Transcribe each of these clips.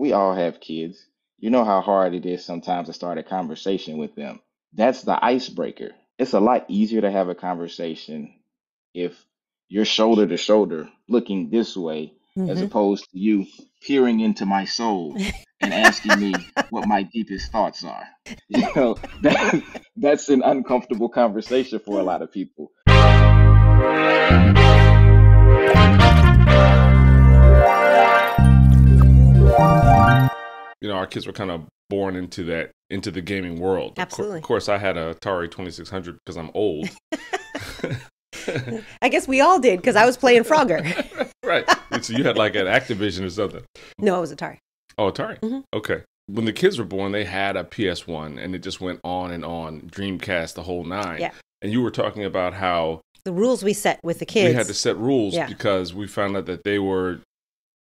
We all have kids. You know how hard it is sometimes to start a conversation with them. That's the icebreaker. It's a lot easier to have a conversation if you're shoulder to shoulder looking this way, as opposed to you peering into my soul and asking me what my deepest thoughts are. You know, that's an uncomfortable conversation for a lot of people. You know, our kids were kind of born into that, into the gaming world. Absolutely. Of course, I had an Atari 2600 because I'm old. I guess we all did because I was playing Frogger. Right. So you had like an Activision or something. No, it was Atari. Oh, Atari. Mm-hmm. Okay. When the kids were born, they had a PS1 and it just went on and on. Dreamcast, the whole nine. Yeah. And you were talking about how the rules we set with the kids. We had to set rules because we found out that they were,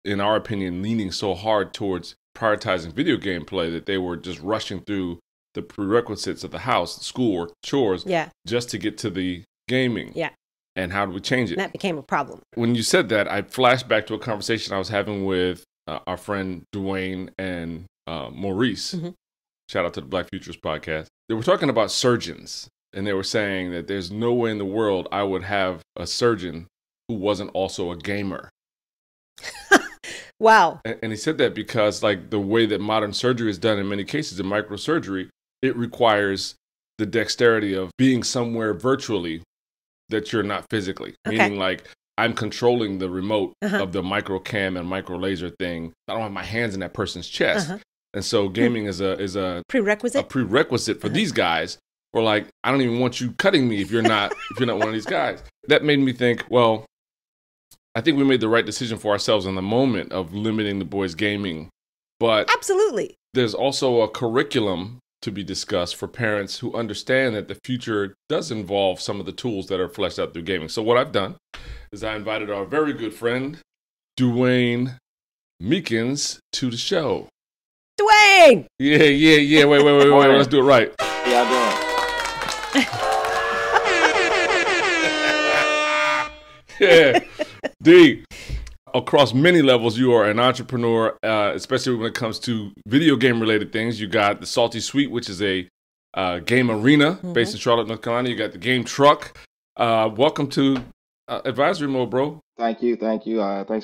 in our opinion, leaning so hard towards prioritizing video game play that they were just rushing through the prerequisites of the house, schoolwork, chores, just to get to the gaming. Yeah. And how do we change it? And that became a problem. When you said that, I flashed back to a conversation I was having with our friend Dwayne and Maurice. Mm-hmm. Shout out to the Black Futures podcast. They were talking about surgeons, and they were saying that there's no way in the world I would have a surgeon who wasn't also a gamer. Wow. And he said that because, like, the way that modern surgery is done in many cases, in microsurgery, it requires the dexterity of being somewhere virtually that you're not physically. Okay. Meaning, like, I'm controlling the remote of the microcam and micro laser thing. I don't have my hands in that person's chest. And so gaming is a prerequisite for these guys. Or, like, I don't even want you cutting me if you're not one of these guys. That made me think, well, I think we made the right decision for ourselves in the moment of limiting the boys' gaming, but absolutely, there's also a curriculum to be discussed for parents who understand that the future does involve some of the tools that are fleshed out through gaming. So what I've done is I invited our very good friend, Dwayne Meekins, to the show. Dwayne! Yeah. Wait. Let's do it right. Yeah. D, across many levels, you are an entrepreneur, especially when it comes to video game-related things. You got the Salty Suite, which is a game arena based in Charlotte, North Carolina. You got the Game Truck. Welcome to Advisory Mode, bro. Thank you. Thanks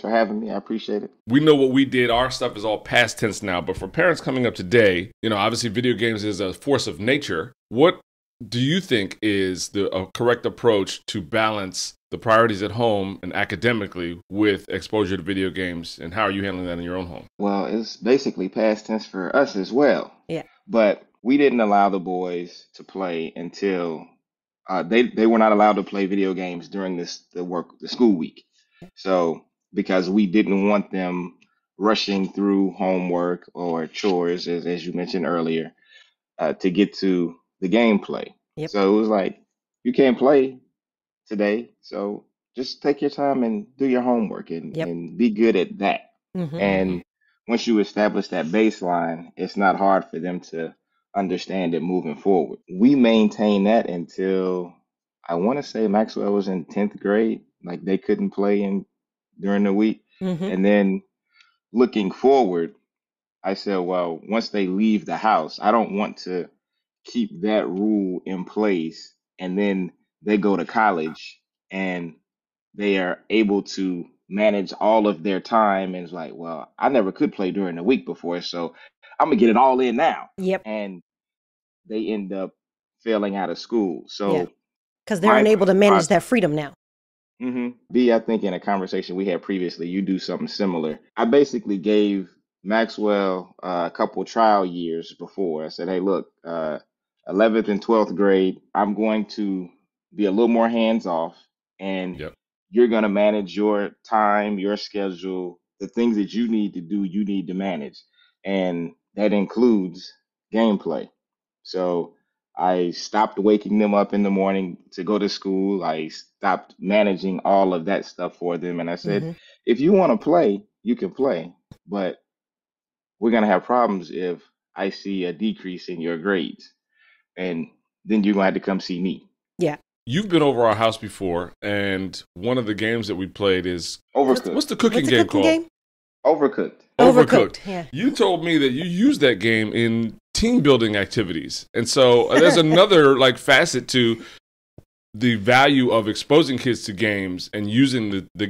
for having me. I appreciate it. We know what we did. Our stuff is all past tense now. But for parents coming up today, you know, obviously video games is a force of nature. What do you think is the correct approach to balance the priorities at home and academically with exposure to video games, and how are you handling that in your own home? Well, it's basically past tense for us as well. Yeah. But we didn't allow the boys to play until they were not allowed to play video games during the school week. So because we didn't want them rushing through homework or chores, as you mentioned earlier, to get to the gameplay. Yep. So it was like, you can't play today, so just take your time and do your homework and be good at that. And once you establish that baseline, it's not hard for them to understand it moving forward. We maintained that until, I want to say, Maxwell was in 10th grade. Like, they couldn't play during the week. And then looking forward, I said, well, once they leave the house, I don't want to keep that rule in place and then they go to college and they are able to manage all of their time. And it's like, well, I never could play during the week before, so I'm going to get it all in now. Yep. And they end up failing out of school. So, because they're unable to manage that freedom now. B, I think in a conversation we had previously, you do something similar. I basically gave Maxwell a couple trial years before. I said, hey, look, 11th and 12th grade, I'm going to be a little more hands-off, and you're going to manage your time, your schedule, the things that you need to do, you need to manage. And that includes gameplay. So I stopped waking them up in the morning to go to school. I stopped managing all of that stuff for them. And I said, if you want to play, you can play, but we're going to have problems if I see a decrease in your grades. And then you're going to have to come see me. Yeah. You've been over our house before, and one of the games that we played is Overcooked. What's the cooking game called? Overcooked. Yeah. You told me that you used that game in team building activities. And so there's another like facet to the value of exposing kids to games and using the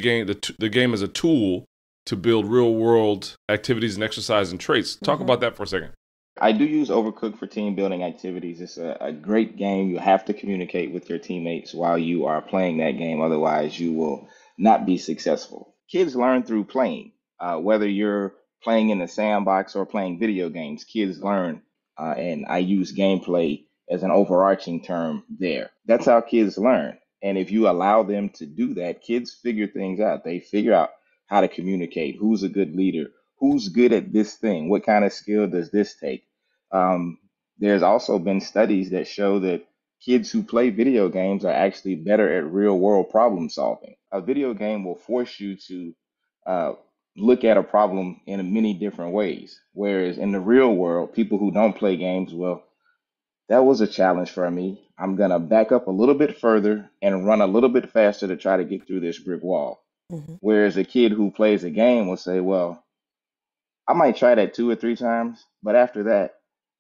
game as a tool to build real world activities and exercise and traits. Talk about that for a second. I do use Overcooked for team building activities. It's a great game. You have to communicate with your teammates while you are playing that game. Otherwise, you will not be successful. Kids learn through playing. Whether you're playing in the sandbox or playing video games, kids learn, and I use gameplay as an overarching term there. That's how kids learn. And if you allow them to do that, kids figure things out. They figure out how to communicate, who's a good leader, who's good at this thing, what kind of skill does this take. There's also been studies that show that kids who play video games are actually better at real world problem solving. A video game will force you to look at a problem in many different ways, whereas in the real world, people who don't play games, well, that was a challenge for me. I'm going to back up a little bit further and run a little bit faster to try to get through this brick wall. Whereas a kid who plays a game will say, well, I might try that 2 or 3 times, but after that,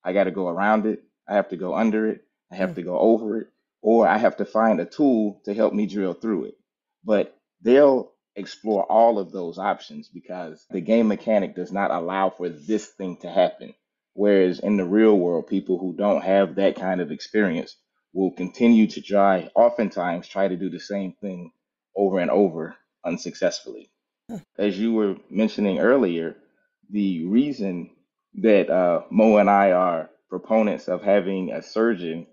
I got to go around it. I have to go under it. I have to go over it, or I have to find a tool to help me drill through it. But they'll explore all of those options because the game mechanic does not allow for this thing to happen. Whereas in the real world, people who don't have that kind of experience will continue to try, oftentimes try to do the same thing over and over unsuccessfully. As you were mentioning earlier, the reason that Mo and I are proponents of having a surgeon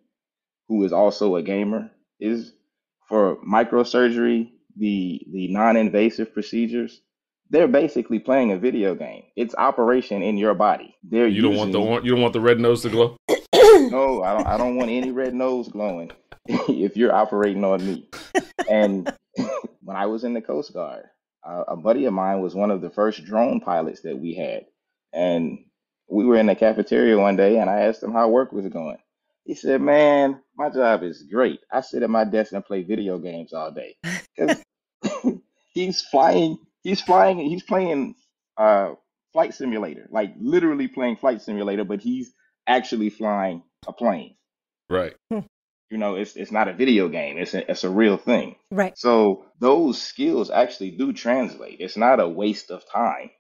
who is also a gamer is for microsurgery, the non-invasive procedures. They're basically playing a video game. It's operation in your body. You don't want the red nose to glow? No, I don't want any red nose glowing if you're operating on me. And when I was in the Coast Guard, a buddy of mine was one of the first drone pilots that we had. And we were in the cafeteria one day and I asked him how work was going. He said, man, my job is great. I sit at my desk and play video games all day. He's flying. He's playing flight simulator, like literally playing flight simulator, but he's actually flying a plane. Right. You know, it's not a video game. It's a real thing. Right. So those skills actually do translate. It's not a waste of time.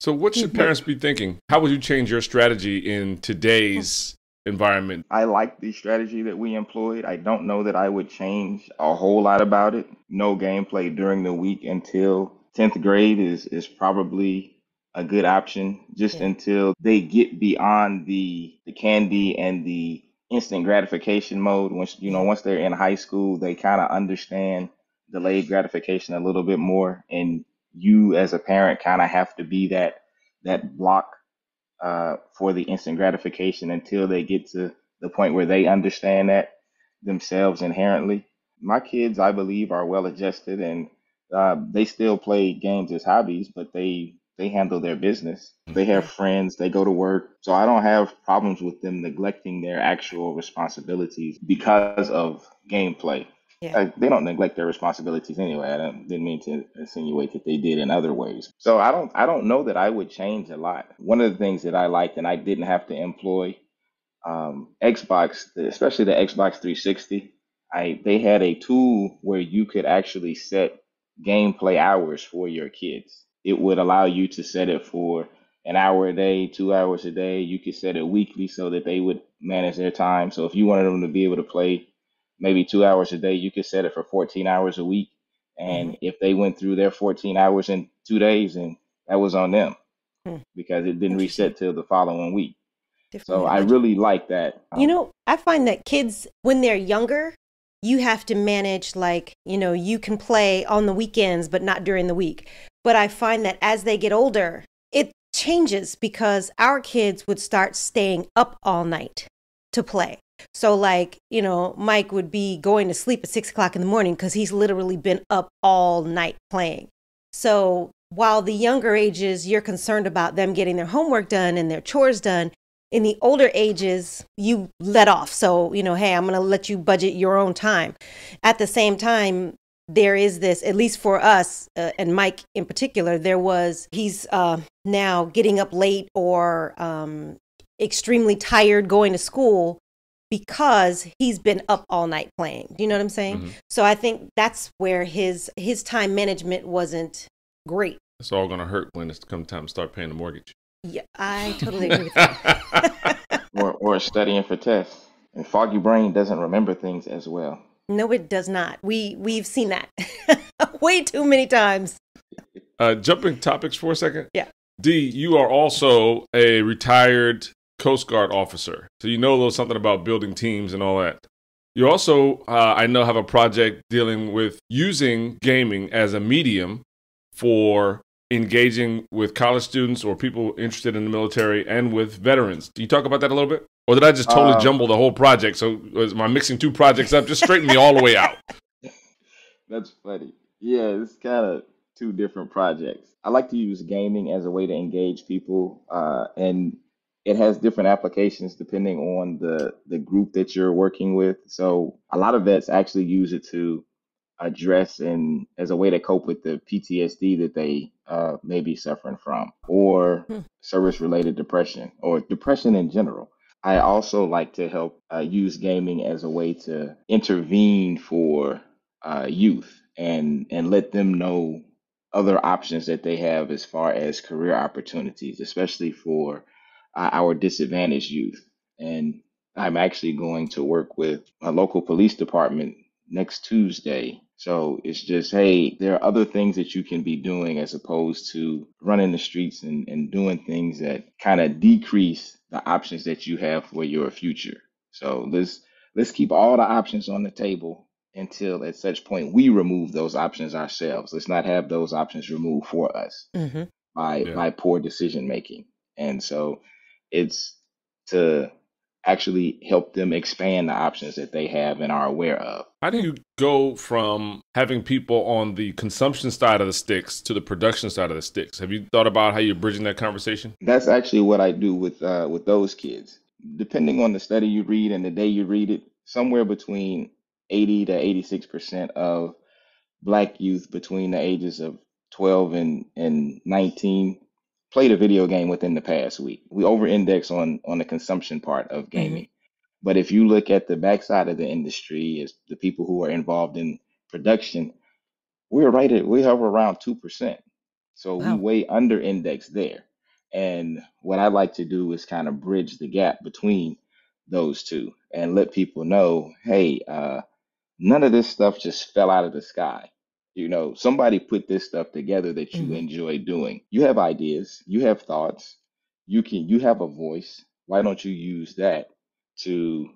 So what should parents be thinking? How would you change your strategy in today's environment? I like the strategy that we employed. I don't know that I would change a whole lot about it. No gameplay during the week until 10th grade is probably a good option, just until they get beyond the candy and the instant gratification mode. Once they're in high school, they kind of understand delayed gratification a little bit more. And you as a parent kind of have to be that block for the instant gratification until they get to the point where they understand that themselves inherently. My kids, I believe, are well adjusted and they still play games as hobbies, but they handle their business. They have friends. They go to work. So I don't have problems with them neglecting their actual responsibilities because of gameplay. Yeah. They don't neglect their responsibilities anyway. I didn't mean to insinuate that they did in other ways. So I don't know that I would change a lot. One of the things that I liked and I didn't have to employ Xbox, especially the Xbox 360, they had a tool where you could actually set gameplay hours for your kids. It would allow you to set it for an hour a day, 2 hours a day. You could set it weekly so that they would manage their time. So if you wanted them to be able to play maybe 2 hours a day, you could set it for 14 hours a week. And if they went through their 14 hours in 2 days, then that was on them because it didn't reset till the following week. So I really like that. I find that kids, when they're younger, you have to manage, you can play on the weekends, but not during the week. But I find that as they get older, it changes because our kids would start staying up all night to play. So Mike would be going to sleep at 6 o'clock in the morning because he's literally been up all night playing. So while the younger ages, you're concerned about them getting their homework done and their chores done, in the older ages, you let off. So, hey, I'm going to let you budget your own time. At the same time, there is this, at least for us, and Mike in particular, he's now getting up late or extremely tired going to school because he's been up all night playing. Do you know what I'm saying? Mm-hmm. So I think that's where his time management wasn't great. It's all going to hurt when it's come time to start paying the mortgage. Yeah, I totally agree with that. or studying for tests. And foggy brain doesn't remember things as well. No, it does not. We've seen that way too many times. Jumping topics for a second. Yeah. D, you are also a retired Coast Guard officer. So you know a little something about building teams and all that. You also, I know, have a project dealing with using gaming as a medium for engaging with college students or people interested in the military and with veterans. Do you talk about that a little bit? Or did I just totally jumble the whole project? So was my mixing two projects up? Just straighten me all the way out. That's funny. Yeah, it's kind of two different projects. I like to use gaming as a way to engage people. And it has different applications depending on the group that you're working with. So a lot of vets actually use it to address and as a way to cope with the PTSD that they may be suffering from, or service-related depression, or depression in general. I also like to help use gaming as a way to intervene for youth and let them know other options that they have as far as career opportunities, especially for our disadvantaged youth. And I'm actually going to work with a local police department next Tuesday. So it's just, hey, there are other things that you can be doing as opposed to running the streets and doing things that kind of decrease the options that you have for your future. So let's keep all the options on the table until at such point we remove those options ourselves. Let's not have those options removed for us by poor decision making. And so it's to actually help them expand the options that they have and are aware of. How do you go from having people on the consumption side of the sticks to the production side of the sticks? Have you thought about how you're bridging that conversation? That's actually what I do with those kids. Depending on the study you read and the day you read it, somewhere between 80 to 86% of Black youth between the ages of 12 and 19 played a video game within the past week. We over-index on the consumption part of gaming. But if you look at the backside of the industry, as the people who are involved in production, we hover around 2%. So we way under-index there. And what I like to do is kind of bridge the gap between those two and let people know, hey, none of this stuff just fell out of the sky. You know, somebody put this stuff together that you enjoy doing. You have ideas, you have thoughts, you have a voice. Why don't you use that to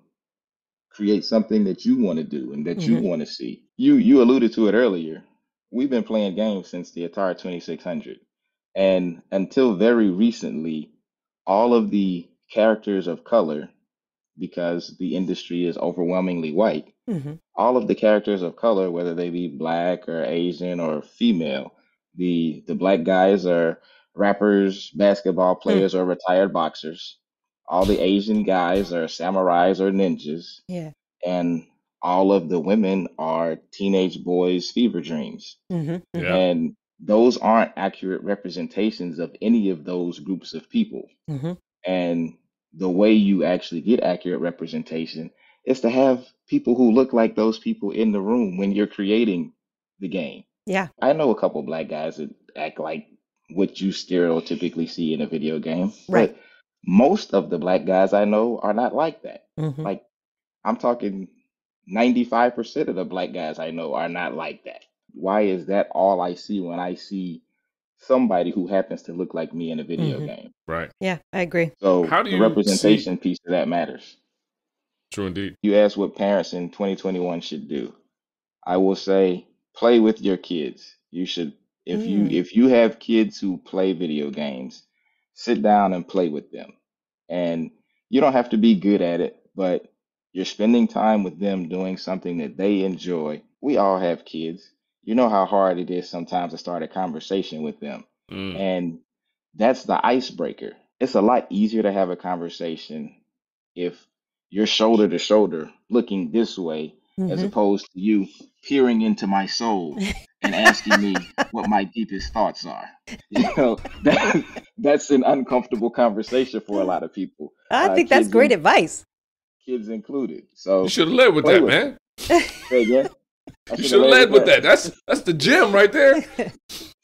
create something that you want to do and that you want to see? You alluded to it earlier. We've been playing games since the Atari 2600. And until very recently, all of the characters of color, because the industry is overwhelmingly white, all of the characters of color, whether they be Black or Asian or female, the Black guys are rappers, basketball players, or retired boxers. All the Asian guys are samurais or ninjas. Yeah. And all of the women are teenage boys' fever dreams. And those aren't accurate representations of any of those groups of people. And the way you actually get accurate representation is to have people who look like those people in the room when you're creating the game. Yeah. I know a couple of Black guys that act like what you stereotypically see in a video game. Right. But most of the Black guys I know are not like that. Like, I'm talking 95% of the Black guys I know are not like that. Why is that all I see when I see somebody who happens to look like me in a video game? Right. Yeah, I agree. So how do the representation piece of that matters. True indeed. You asked what parents in 2021 should do. I will say, play with your kids. You should, if you have kids who play video games, sit down and play with them. And you don't have to be good at it, but you're spending time with them doing something that they enjoy. We all have kids. You know how hard it is sometimes to start a conversation with them. And that's the icebreaker. It's a lot easier to have a conversation if you're shoulder to shoulder looking this way as opposed to you peering into my soul and asking me what my deepest thoughts are. You know, that's an uncomfortable conversation for a lot of people. I think that's great advice. Kids included. So you should have led with that, man. You should have led with that. That's the gem right there.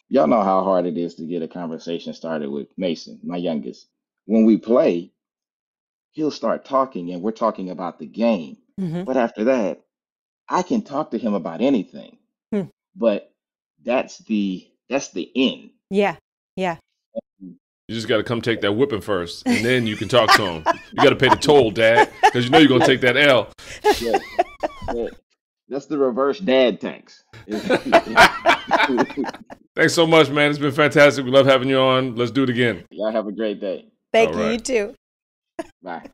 Y'all know how hard it is to get a conversation started with Mason, my youngest. When we play, he'll start talking and we're talking about the game. But after that, I can talk to him about anything. But that's the end. Yeah. Yeah. You just got to come take that whipping first, and then you can talk to him. You got to pay the toll, Dad, because you know you're going to take that L. Yeah. Yeah. That's the reverse dad tax. Thanks so much, man. It's been fantastic. We love having you on. Let's do it again. Y'all have a great day. Thank you. You too. Bye.